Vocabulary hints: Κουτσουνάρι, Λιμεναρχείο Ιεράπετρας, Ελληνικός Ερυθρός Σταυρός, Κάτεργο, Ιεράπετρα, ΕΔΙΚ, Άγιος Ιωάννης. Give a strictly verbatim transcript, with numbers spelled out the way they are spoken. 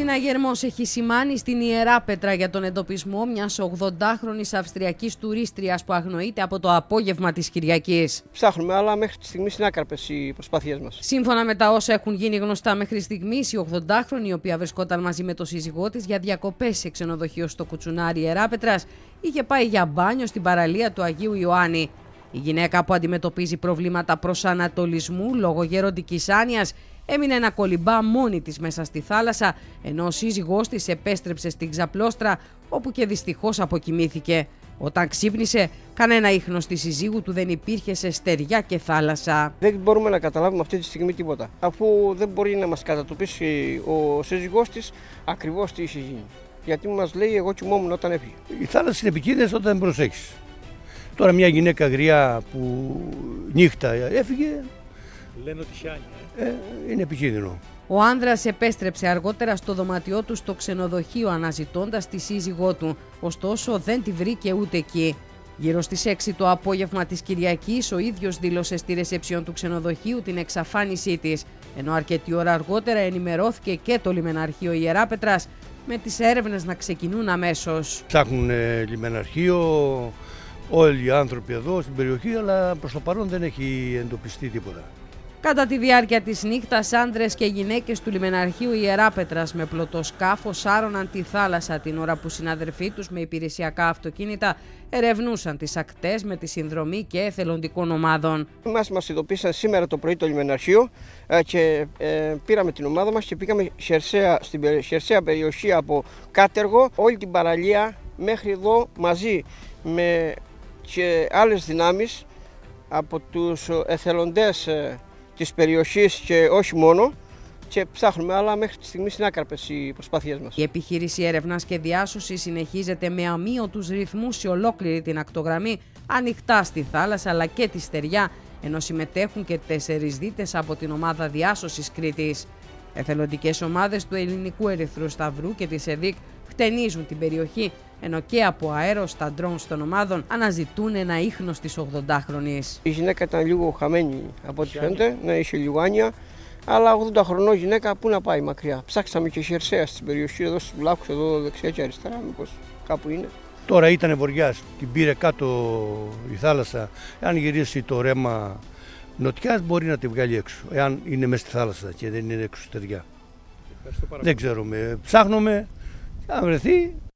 Συναγερμός έχει σημάνει στην Ιεράπετρα για τον εντοπισμό μιας ογδοντάχρονης αυστριακής τουρίστριας που αγνοείται από το απόγευμα της Κυριακής. Ψάχνουμε, αλλά μέχρι τη στιγμή είναι άκαρπες οι προσπάθειές μας. Σύμφωνα με τα όσα έχουν γίνει γνωστά μέχρι στιγμής, η ογδοντάχρονη, η οποία βρισκόταν μαζί με τον σύζυγό της για διακοπές σε ξενοδοχείο στο Κουτσουνάρι Ιεράπετρας, είχε πάει για μπάνιο στην παραλία του Αγίου Ιωάννη. Η γυναίκα, που αντιμετωπίζει προβλήματα προσανατολισμού λόγω γεροντικής άνοιας, έμεινε να κολυμπά μόνη της μέσα στη θάλασσα, ενώ ο σύζυγός της επέστρεψε στην ξαπλώστρα, όπου και δυστυχώς αποκοιμήθηκε. Όταν ξύπνησε, κανένα ίχνος της συζύγου του δεν υπήρχε σε στεριά και θάλασσα. Δεν μπορούμε να καταλάβουμε αυτή τη στιγμή τίποτα, αφού δεν μπορεί να μας κατατοπίσει ο σύζυγός της ακριβώς τι είχε γίνει. Γιατί μας λέει, εγώ κοιμόμουν όταν έφυγε. Οι θάλασσες είναι επικίνδυνες όταν δεν προσέχεις. Τώρα μια γυναίκα γριά που νύχτα έφυγε, λένε ότι χιάνει. Ε, είναι επικίνδυνο. Ο άνδρας επέστρεψε αργότερα στο δωμάτιό του στο ξενοδοχείο αναζητώντας τη σύζυγό του, ωστόσο δεν τη βρήκε ούτε εκεί. Γύρω στις έξι το απόγευμα της Κυριακής, ο ίδιος δήλωσε στη ρεσεψιόν του ξενοδοχείου την εξαφάνισή της, ενώ αρκετή ώρα αργότερα ενημερώθηκε και το Λιμεναρχείο Ιεράπετρας, με τις έρευνες να ξεκινούν αμέσως. Ψάχνουν λιμεναρχείο όλοι οι άνθρωποι εδώ στην περιοχή, αλλά προς το παρόν δεν έχει εντοπιστεί τίποτα. Κατά τη διάρκεια της νύχτας, άντρες και γυναίκες του Λιμεναρχείου Ιεράπετρας με πλωτό σκάφος άρωναν τη θάλασσα την ώρα που συναδερφοί τους με υπηρεσιακά αυτοκίνητα ερευνούσαν τις ακτές με τη συνδρομή και εθελοντικών ομάδων. Μας μας ειδοποίησαν σήμερα το πρωί το Λιμεναρχείο και ε, πήραμε την ομάδα μας και πήγαμε χερσαία, στην χερσαία περιοχή από Κάτεργο, όλη την παραλία μέχρι εδώ, μαζί με και άλλες δυνάμεις από τους εθελοντές της περιοχής και όχι μόνο, και ψάχνουμε, αλλά μέχρι τη στιγμή είναι άκαρπες οι προσπάθειές μας. Η επιχείρηση έρευνας και διάσωσης συνεχίζεται με αμύωτους ρυθμούς σε ολόκληρη την ακτογραμμή, ανοιχτά στη θάλασσα αλλά και τη στεριά, ενώ συμμετέχουν και τέσσερις δίτες από την ομάδα διάσωσης Κρήτης. Εθελοντικές ομάδες του Ελληνικού Ερυθρού Σταυρού και της ΕΔΙΚ χτενίζουν την περιοχή, ενώ και από αέρος τα ντρόουν των ομάδων αναζητούν ένα ίχνος της ογδοντάχρονης. Η γυναίκα ήταν λίγο χαμένη από ό,τι φαίνεται, ναι, είχε λίγο άνοια, αλλά ογδόντα χρονών γυναίκα που να πάει μακριά. Ψάξαμε και χερσαία στην περιοχή, εδώ στους βλάχους, εδώ δεξιά και αριστερά, μήπως κάπου είναι. Τώρα ήτανε βοριάς, την πήρε κάτω η θάλασσα, αν γυρίσει το ρέμα νοτιάς μπορεί να τη βγάλει έξω, εάν είναι μέσα στη θάλασσα και δεν είναι εξωτεριά. Δεν ξέρουμε, ψάχνουμε, αν βρεθεί.